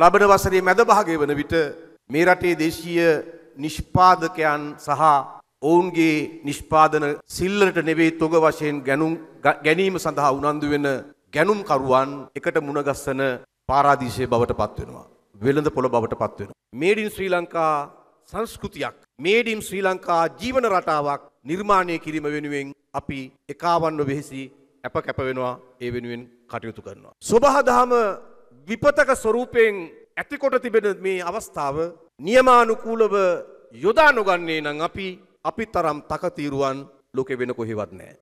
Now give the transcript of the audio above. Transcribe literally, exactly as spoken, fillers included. ලබන වසරේ මැද භාගයේ වන විට මේ රටේ දේශීය නිෂ්පාදකයන් සහ ඔවුන්ගේ නිෂ්පාදන සිල්ලරට නෙවෙයි තොග වශයෙන් ගැනීම සඳහා උනන්දු වෙන ගැනුම්කරුවන් එකට මුණගස්සන පාරාදීසයේ බවට පත් වෙනවා. වෙළඳ පොළ බවට පත් වෙනවා. මේඩ් ඉන් ශ්‍රී ලංකා සංස්කෘතියක්, මේඩ් ඉන් ශ්‍රී ලංකා ජීවන රටාවක් නිර්මාණය කිරීම වෙනුවෙන් අපි එකාවන්ව වෙහෙසි අප කැප වෙනවා. ඒ වෙනුවෙන් කටයුතු කරනවා. සබහාදහම විපතක ස්වරූපයෙන් ඇතිකොට තිබෙන මේ අවස්ථාව නියමානුකූලව යොදා නොගන්නේ නම් අපි අපිතරම් තකතිරුවන් ලෝකෙ වෙන කොහෙවත් නැහැ.